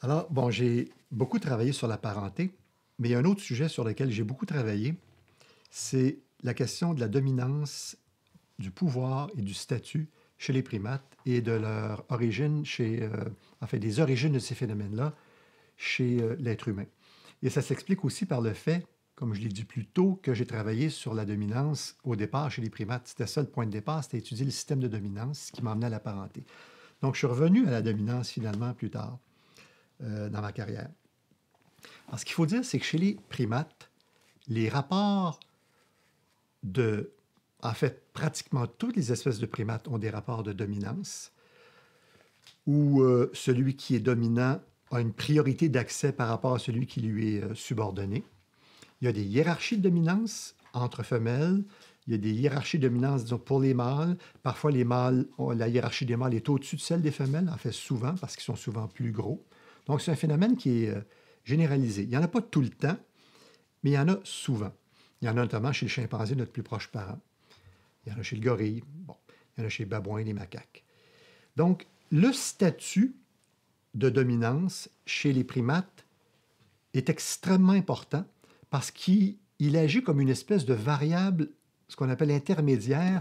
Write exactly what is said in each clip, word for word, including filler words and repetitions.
Alors, bon, j'ai beaucoup travaillé sur la parenté, mais il y a un autre sujet sur lequel j'ai beaucoup travaillé, c'est la question de la dominance, du pouvoir et du statut chez les primates et de leur origine, chez, euh, enfin, des origines de ces phénomènes-là chez euh, l'être humain. Et ça s'explique aussi par le fait, comme je l'ai dit plus tôt, que j'ai travaillé sur la dominance au départ chez les primates. C'était ça le point de départ, c'était étudier le système de dominance qui m'emmenait à la parenté. Donc, je suis revenu à la dominance finalement plus tard euh, dans ma carrière. Alors, ce qu'il faut dire, c'est que chez les primates, les rapports de... En fait, pratiquement toutes les espèces de primates ont des rapports de dominance où euh, celui qui est dominant a une priorité d'accès par rapport à celui qui lui est euh, subordonné. Il y a des hiérarchies de dominance entre femelles. Il y a des hiérarchies de dominance, disons, pour les mâles. Parfois, les mâles, la hiérarchie des mâles est au-dessus de celle des femelles, en fait, souvent, parce qu'ils sont souvent plus gros. Donc, c'est un phénomène qui est euh, généralisé. Il n'y en a pas tout le temps, mais il y en a souvent. Il y en a notamment chez le chimpanzé, notre plus proche parent. Il y en a chez le gorille, bon, il y en a chez les babouins et les macaques. Donc, le statut de dominance chez les primates est extrêmement important parce qu'il il agit comme une espèce de variable, ce qu'on appelle intermédiaire,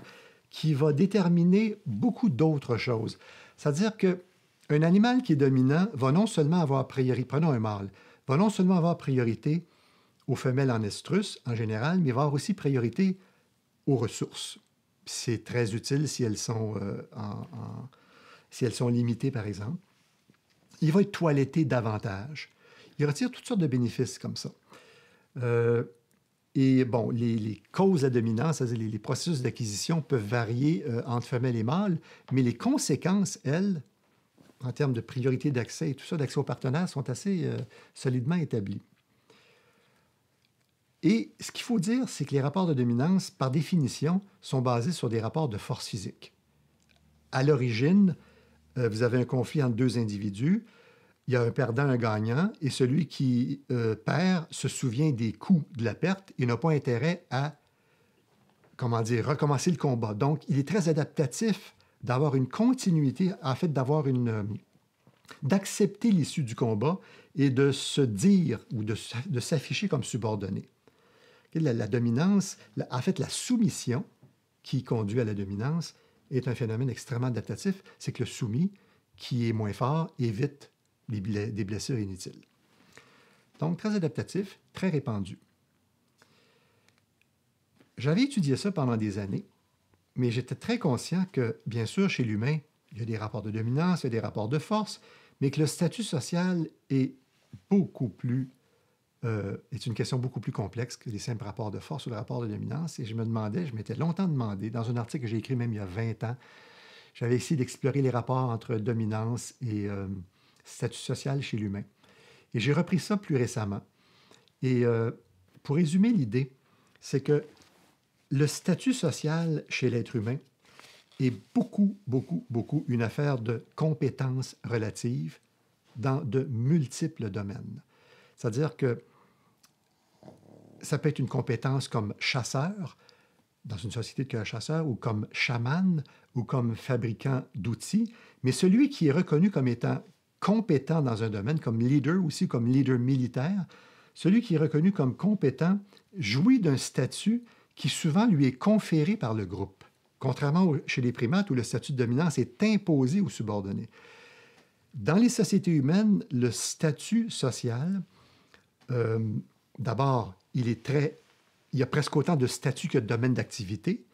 qui va déterminer beaucoup d'autres choses. C'est-à-dire qu'un animal qui est dominant va non seulement avoir priorité, prenons un mâle, va non seulement avoir priorité aux femelles en estrus, en général, mais va avoir aussi priorité aux ressources. C'est très utile si elles sont, euh, en, en, si elles sont limitées, par exemple. Il va être toiletté davantage. Il retire toutes sortes de bénéfices comme ça. Euh, et bon, les, les causes à dominance, c'est-à-dire les, les processus d'acquisition peuvent varier euh, entre femelles et mâles, mais les conséquences, elles, en termes de priorité d'accès et tout ça, d'accès aux partenaires, sont assez euh, solidement établies. Et ce qu'il faut dire, c'est que les rapports de dominance, par définition, sont basés sur des rapports de force physique. À l'origine, euh, vous avez un conflit entre deux individus, il y a un perdant, un gagnant, et celui qui euh, perd se souvient des coûts de la perte et n'a pas intérêt à, comment dire, recommencer le combat. Donc, il est très adaptatif d'avoir une continuité, en fait, d'avoir une... Euh, d'accepter l'issue du combat et de se dire ou de, de s'afficher comme subordonné. La, la dominance, la, en fait, la soumission qui conduit à la dominance est un phénomène extrêmement adaptatif. C'est que le soumis, qui est moins fort, évite les, les, des blessures inutiles. Donc, très adaptatif, très répandu. J'avais étudié ça pendant des années, mais j'étais très conscient que, bien sûr, chez l'humain, il y a des rapports de dominance, il y a des rapports de force, mais que le statut social est beaucoup plus... Euh, est une question beaucoup plus complexe que les simples rapports de force ou les rapports de dominance. Et je me demandais, je m'étais longtemps demandé, dans un article que j'ai écrit même il y a vingt ans, j'avais essayé d'explorer les rapports entre dominance et euh, statut social chez l'humain. Et j'ai repris ça plus récemment. Et euh, pour résumer l'idée, c'est que le statut social chez l'être humain est beaucoup, beaucoup, beaucoup une affaire de compétences relatives dans de multiples domaines. C'est-à-dire que ça peut être une compétence comme chasseur, dans une société de chasseur, ou comme chaman, ou comme fabricant d'outils, mais celui qui est reconnu comme étant compétent dans un domaine, comme leader aussi, comme leader militaire, celui qui est reconnu comme compétent jouit d'un statut qui souvent lui est conféré par le groupe, contrairement au, chez les primates où le statut de dominance est imposé aux subordonnés. Dans les sociétés humaines, le statut social... Euh, d'abord, il est très, il y a presque autant de statuts que de domaines d'activité.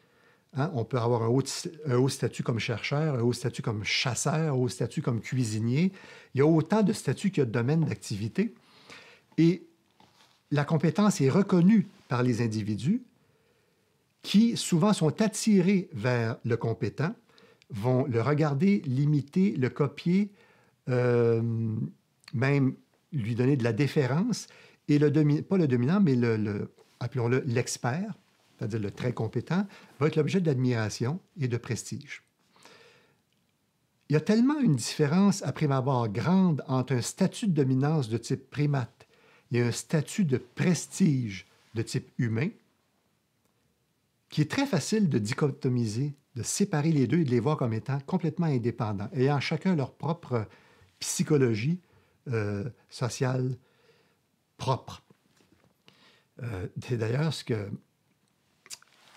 Hein? On peut avoir un haut, un haut statut comme chercheur, un haut statut comme chasseur, un haut statut comme cuisinier. Il y a autant de statuts que de domaines d'activité. Et la compétence est reconnue par les individus qui souvent sont attirés vers le compétent, vont le regarder, l'imiter, le copier, euh, même... lui donner de la déférence, et le dominant, pas le dominant, mais le, le, appelons-le l'expert, c'est-à-dire le très compétent, va être l'objet d'admiration et de prestige. Il y a tellement une différence à prime abord grande entre un statut de dominance de type primate et un statut de prestige de type humain qui est très facile de dichotomiser, de séparer les deux et de les voir comme étant complètement indépendants, ayant chacun leur propre psychologie euh, sociale propre. Euh, C'est d'ailleurs ce que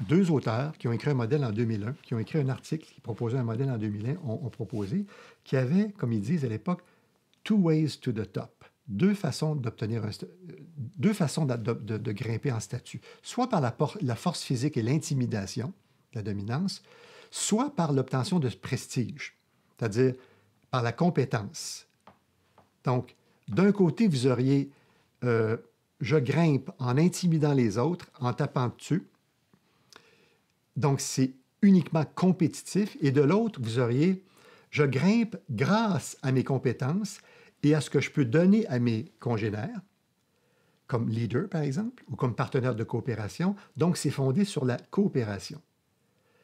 deux auteurs qui ont écrit un modèle en deux mille un, qui ont écrit un article qui proposait un modèle en deux mille un, ont, ont proposé, qui avait, comme ils disent à l'époque, « two ways to the top », deux façons d'obtenir un, deux façons de, de, de, de grimper en statut, soit par la, por la force physique et l'intimidation, la dominance, soit par l'obtention de prestige, c'est-à-dire par la compétence. Donc, d'un côté, vous auriez euh, « je grimpe en intimidant les autres, en tapant dessus », donc, c'est uniquement compétitif. Et de l'autre, vous auriez « je grimpe grâce à mes compétences et à ce que je peux donner à mes congénères, comme leader, par exemple, ou comme partenaire de coopération. » Donc, c'est fondé sur la coopération.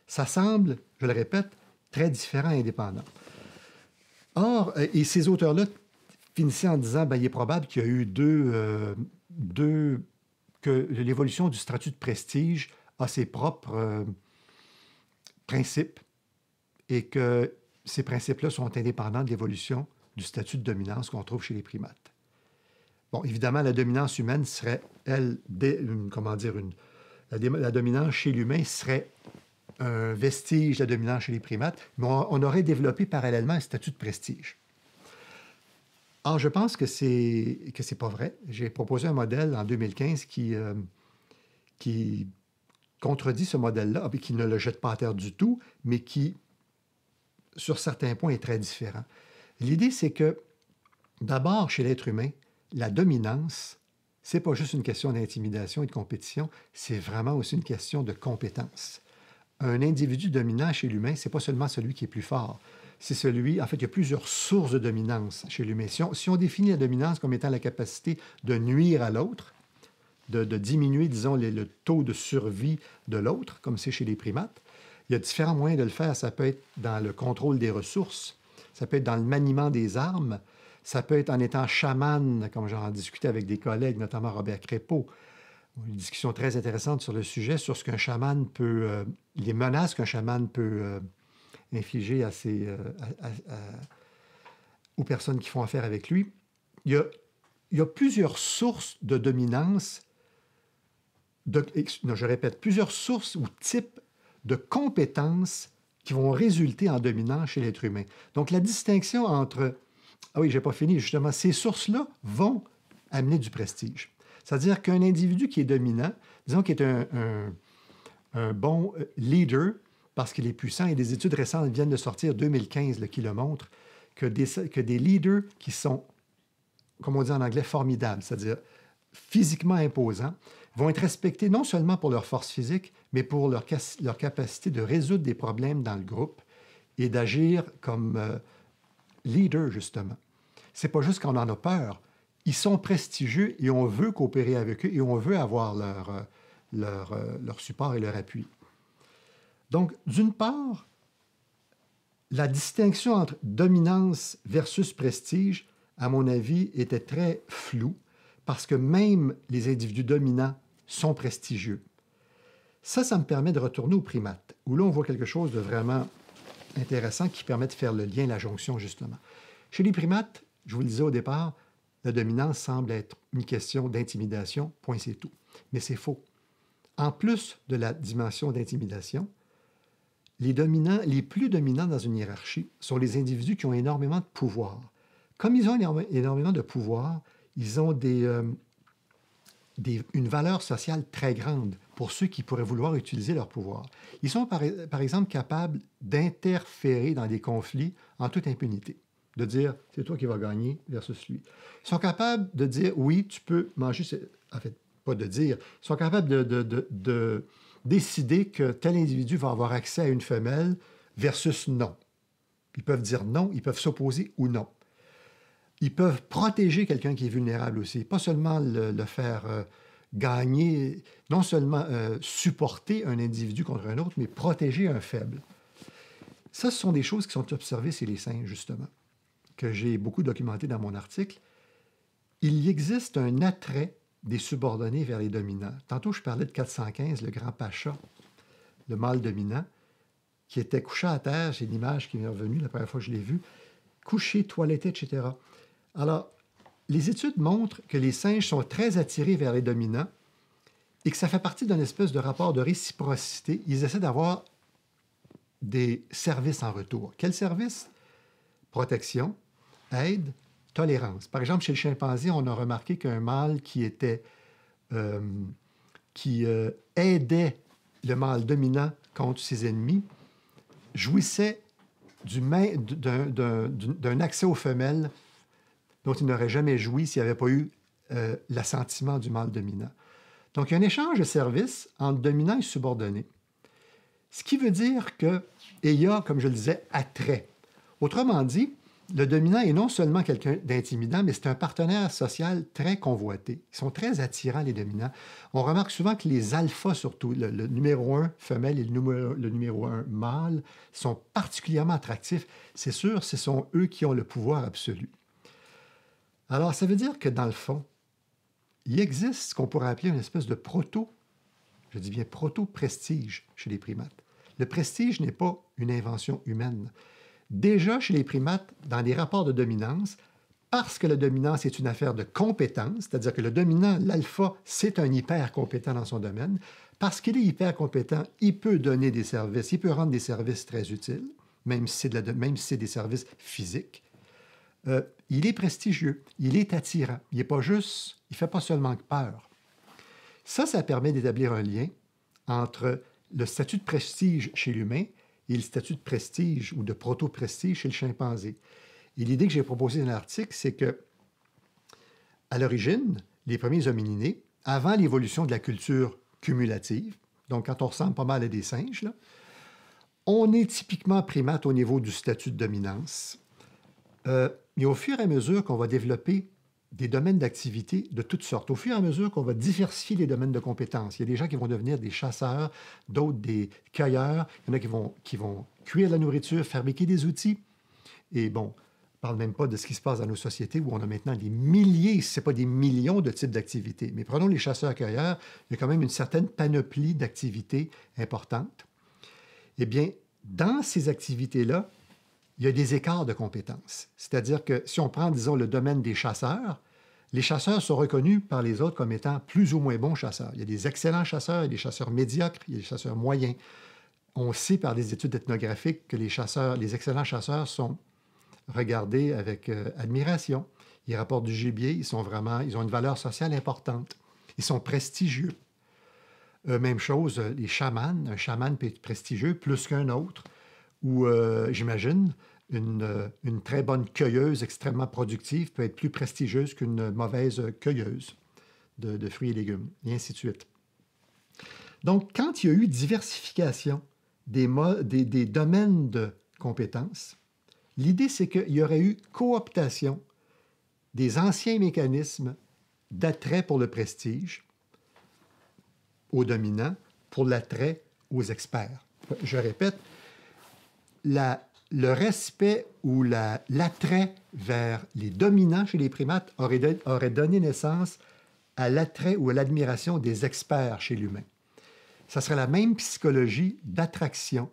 Ça semble, je le répète, très différent et indépendant. Or, et ces auteurs-là finissaient en disant « il est probable qu'il y a eu deux... Euh, deux que l'évolution du statut de prestige... » à ses propres euh, principes et que ces principes-là sont indépendants de l'évolution du statut de dominance qu'on trouve chez les primates. Bon, évidemment, la dominance humaine serait, elle, dé, une, comment dire, une, la, la dominance chez l'humain serait un vestige de la dominance chez les primates, mais on, on aurait développé parallèlement un statut de prestige. Or, je pense que c'est que c'est pas vrai. J'ai proposé un modèle en deux mille quinze qui... Euh, qui contredit ce modèle-là, qui ne le jette pas en terre du tout, mais qui, sur certains points, est très différent. L'idée, c'est que, d'abord, chez l'être humain, la dominance, c'est pas juste une question d'intimidation et de compétition, c'est vraiment aussi une question de compétence. Un individu dominant chez l'humain, c'est pas seulement celui qui est plus fort, c'est celui... En fait, il y a plusieurs sources de dominance chez l'humain. Si on, si on définit la dominance comme étant la capacité de nuire à l'autre, De, de diminuer, disons, les, le taux de survie de l'autre, comme c'est chez les primates. Il y a différents moyens de le faire. Ça peut être dans le contrôle des ressources, ça peut être dans le maniement des armes, ça peut être en étant chaman, comme j'en discutais avec des collègues, notamment Robert Crépeau. Une discussion très intéressante sur le sujet, sur ce qu'un chaman peut... Euh, les menaces qu'un chaman peut euh, infliger à ses, euh, à, à, à, aux personnes qui font affaire avec lui. Il y a, il y a plusieurs sources de dominance... De, je répète, plusieurs sources ou types de compétences qui vont résulter en dominance chez l'être humain. Donc, la distinction entre... Ah oui, j'ai pas fini, justement. Ces sources-là vont amener du prestige. C'est-à-dire qu'un individu qui est dominant, disons qu'il est un, un, un bon leader parce qu'il est puissant, et des études récentes viennent de sortir, deux mille quinze, là, qui le montrent, que des, que des leaders qui sont, comme on dit en anglais, formidables, c'est-à-dire physiquement imposants, vont être respectés non seulement pour leur force physique, mais pour leur, leur capacité de résoudre des problèmes dans le groupe et d'agir comme euh, leader, justement. C'est pas juste qu'on en a peur. Ils sont prestigieux et on veut coopérer avec eux et on veut avoir leur, euh, leur, euh, leur support et leur appui. Donc, d'une part, la distinction entre dominance versus prestige, à mon avis, était très floue, parce que même les individus dominants sont prestigieux. Ça, ça me permet de retourner aux primates, où là, on voit quelque chose de vraiment intéressant qui permet de faire le lien, la jonction, justement. Chez les primates, je vous le disais au départ, la dominance semble être une question d'intimidation, point, c'est tout. Mais c'est faux. En plus de la dimension d'intimidation, les dominants, les plus dominants dans une hiérarchie sont les individus qui ont énormément de pouvoir. Comme ils ont énormément de pouvoir, ils ont des, euh, des, une valeur sociale très grande pour ceux qui pourraient vouloir utiliser leur pouvoir. Ils sont, par, par exemple, capables d'interférer dans des conflits en toute impunité, de dire « c'est toi qui vas gagner versus lui ». Ils sont capables de dire « oui, tu peux manger ce... » En fait, pas de dire. Ils sont capables de, de, de, de décider que tel individu va avoir accès à une femelle versus non. Ils peuvent dire non, ils peuvent s'opposer ou non. Ils peuvent protéger quelqu'un qui est vulnérable aussi, pas seulement le, le faire euh, gagner, non seulement euh, supporter un individu contre un autre, mais protéger un faible. Ça, ce sont des choses qui sont observées chez les singes, justement, que j'ai beaucoup documenté dans mon article. Il y existe un attrait des subordonnés vers les dominants. Tantôt, je parlais de quatre cent quinze, le grand pacha, le mâle dominant, qui était couché à terre, c'est l'image qui m'est revenue la première fois que je l'ai vue, couché, toiletté, et cetera. Alors, les études montrent que les singes sont très attirés vers les dominants et que ça fait partie d'un espèce de rapport de réciprocité. Ils essaient d'avoir des services en retour. Quels services? Protection, aide, tolérance. Par exemple, chez le chimpanzé, on a remarqué qu'un mâle qui était, euh, qui euh, aidait le mâle dominant contre ses ennemis jouissait d'un d'un accès aux femelles dont il n'aurait jamais joui s'il n'y avait pas eu euh, l'assentiment du mâle dominant. Donc, il y a un échange de services entre dominant et subordonné. Ce qui veut dire que, et il y a, comme je le disais, attrait. Autrement dit, le dominant est non seulement quelqu'un d'intimidant, mais c'est un partenaire social très convoité. Ils sont très attirants, les dominants. On remarque souvent que les alphas, surtout, le, le numéro un femelle et le numéro, le numéro un mâle, sont particulièrement attractifs. C'est sûr, ce sont eux qui ont le pouvoir absolu. Alors, ça veut dire que, dans le fond, il existe ce qu'on pourrait appeler une espèce de proto, je dis bien proto-prestige chez les primates. Le prestige n'est pas une invention humaine. Déjà, chez les primates, dans les rapports de dominance, parce que la dominance est une affaire de compétence, c'est-à-dire que le dominant, l'alpha, c'est un hyper compétent dans son domaine, parce qu'il est hyper compétent, il peut donner des services, il peut rendre des services très utiles, même si c'est de la, même si c'est des services physiques. Euh, il est prestigieux, il est attirant, il n'est pas juste, il ne fait pas seulement peur. Ça, ça permet d'établir un lien entre le statut de prestige chez l'humain et le statut de prestige ou de proto-prestige chez le chimpanzé. Et l'idée que j'ai proposée dans l'article, c'est que, à l'origine, les premiers homininés, avant l'évolution de la culture cumulative, donc quand on ressemble pas mal à des singes, là, on est typiquement primate au niveau du statut de dominance. Euh, mais au fur et à mesure qu'on va développer des domaines d'activité de toutes sortes, au fur et à mesure qu'on va diversifier les domaines de compétences. Il y a des gens qui vont devenir des chasseurs, d'autres des cueilleurs, il y en a qui vont, qui vont cuire de la nourriture, fabriquer des outils. Et bon, on ne parle même pas de ce qui se passe dans nos sociétés où on a maintenant des milliers, si ce n'est pas des millions de types d'activités. Mais prenons les chasseurs-cueilleurs, il y a quand même une certaine panoplie d'activités importantes. Eh bien, dans ces activités-là, il y a des écarts de compétences. C'est-à-dire que si on prend, disons, le domaine des chasseurs, les chasseurs sont reconnus par les autres comme étant plus ou moins bons chasseurs. Il y a des excellents chasseurs, il y a des chasseurs médiocres, il y a des chasseurs moyens. On sait par des études ethnographiques que les chasseurs, les excellents chasseurs sont regardés avec euh, admiration. Ils rapportent du gibier, ils sont vraiment, ils ont une valeur sociale importante. Ils sont prestigieux. Euh, même chose, les chamans, un chaman peut être prestigieux plus qu'un autre. Ou, euh, j'imagine, une, une très bonne cueilleuse extrêmement productive peut être plus prestigieuse qu'une mauvaise cueilleuse de, de fruits et légumes, et ainsi de suite. Donc, quand il y a eu diversification des, des, des domaines de compétences, l'idée, c'est qu'il y aurait eu cooptation des anciens mécanismes d'attrait pour le prestige aux dominants, pour l'attrait aux experts. Je répète, La, le respect ou l'attrait la, vers les dominants chez les primates aurait, de, aurait donné naissance à l'attrait ou à l'admiration des experts chez l'humain. Ça serait la même psychologie d'attraction,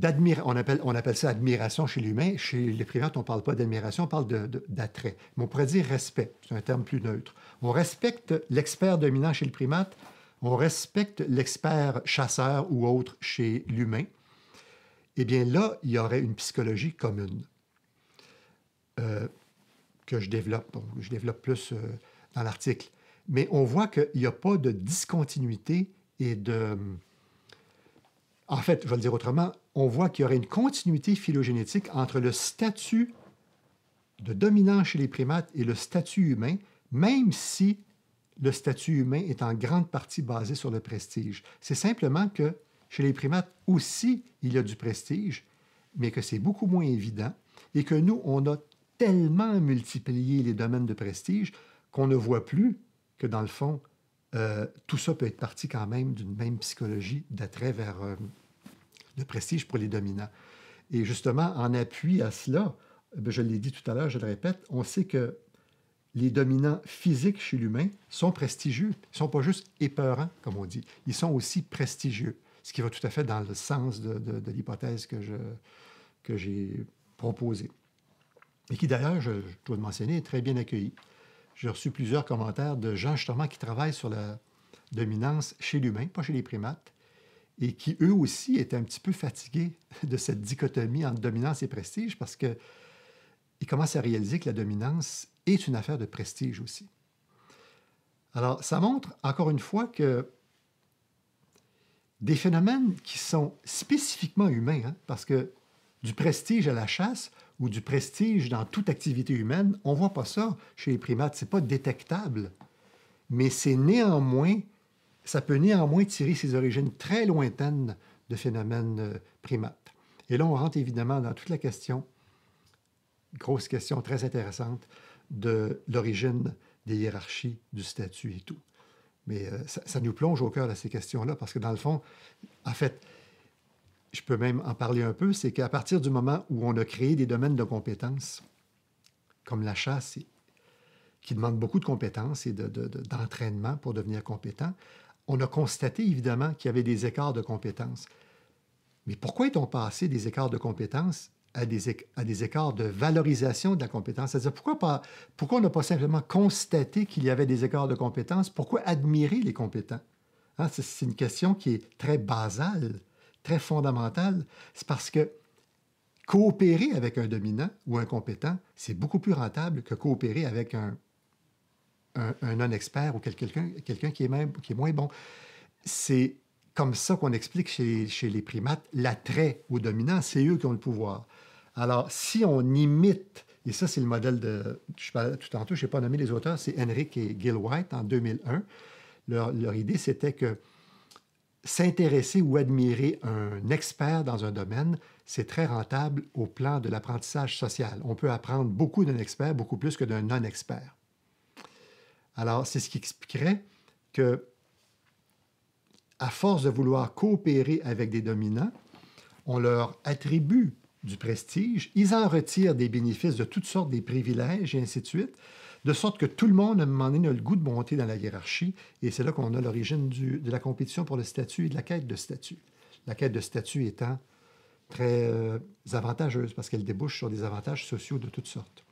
on appelle, on appelle ça admiration chez l'humain. Chez les primates, on ne parle pas d'admiration, on parle d'attrait. Mais on pourrait dire respect, c'est un terme plus neutre. On respecte l'expert dominant chez le primate, on respecte l'expert chasseur ou autre chez l'humain. Eh bien là, il y aurait une psychologie commune euh, que je développe, bon, je développe plus euh, dans l'article. Mais on voit qu'il n'y a pas de discontinuité et de... En fait, je vais le dire autrement, on voit qu'il y aurait une continuité phylogénétique entre le statut de dominant chez les primates et le statut humain, même si le statut humain est en grande partie basé sur le prestige. C'est simplement que chez les primates aussi, il y a du prestige, mais que c'est beaucoup moins évident et que nous, on a tellement multiplié les domaines de prestige qu'on ne voit plus que, dans le fond, euh, tout ça peut être parti quand même d'une même psychologie d'attrait vers euh, le prestige pour les dominants. Et justement, en appui à cela, je l'ai dit tout à l'heure, je le répète, on sait que les dominants physiques chez l'humain sont prestigieux. Ils ne sont pas juste épeurants, comme on dit. Ils sont aussi prestigieux, ce qui va tout à fait dans le sens de, de, de l'hypothèse que je, que j'ai proposée. Et qui, d'ailleurs, je, je dois le mentionner, est très bien accueillie. J'ai reçu plusieurs commentaires de gens, justement, qui travaillent sur la dominance chez l'humain, pas chez les primates, et qui, eux aussi, étaient un petit peu fatigués de cette dichotomie entre dominance et prestige, parce qu'ils commencent à réaliser que la dominance est une affaire de prestige aussi. Alors, ça montre, encore une fois, que des phénomènes qui sont spécifiquement humains, hein, parce que du prestige à la chasse, ou du prestige dans toute activité humaine, on ne voit pas ça chez les primates, ce n'est pas détectable. Mais c'est néanmoins, ça peut néanmoins tirer ses origines très lointaines de phénomènes primates. Et là, on rentre évidemment dans toute la question, grosse question très intéressante, de l'origine des hiérarchies, du statut et tout. Mais euh, ça, ça nous plonge au cœur de ces questions-là, parce que dans le fond, en fait, je peux même en parler un peu, c'est qu'à partir du moment où on a créé des domaines de compétences, comme la chasse, qui demande beaucoup de compétences et de, de, de, d'entraînement pour devenir compétent, on a constaté évidemment qu'il y avait des écarts de compétences. Mais pourquoi est-on passé des écarts de compétences à des, à des écarts de valorisation de la compétence? C'est-à-dire, pourquoi, pas, pourquoi on n'a pas simplement constaté qu'il y avait des écarts de compétences? Pourquoi admirer les compétents? Hein, c'est, c'est une question qui est très basale, très fondamentale. C'est parce que coopérer avec un dominant ou un compétent, c'est beaucoup plus rentable que coopérer avec un, un, un non-expert ou quelqu'un, quelqu'un qui est même, qui est moins bon. C'est comme ça qu'on explique chez, chez les primates l'attrait aux dominants, c'est eux qui ont le pouvoir. Alors, si on imite, et ça c'est le modèle de, je parlais tout tantôt, je n'ai pas nommé les auteurs, c'est Henrik et Gil White en deux mille un. Leur, leur idée, c'était que s'intéresser ou admirer un expert dans un domaine, c'est très rentable au plan de l'apprentissage social. On peut apprendre beaucoup d'un expert, beaucoup plus que d'un non-expert. Alors, c'est ce qui expliquerait que, à force de vouloir coopérer avec des dominants, on leur attribue du prestige, ils en retirent des bénéfices de toutes sortes, des privilèges et ainsi de suite, de sorte que tout le monde, à un moment donné, a le goût de monter dans la hiérarchie, et c'est là qu'on a l'origine du, de la compétition pour le statut et de la quête de statut. La quête de statut étant très euh, avantageuse, parce qu'elle débouche sur des avantages sociaux de toutes sortes.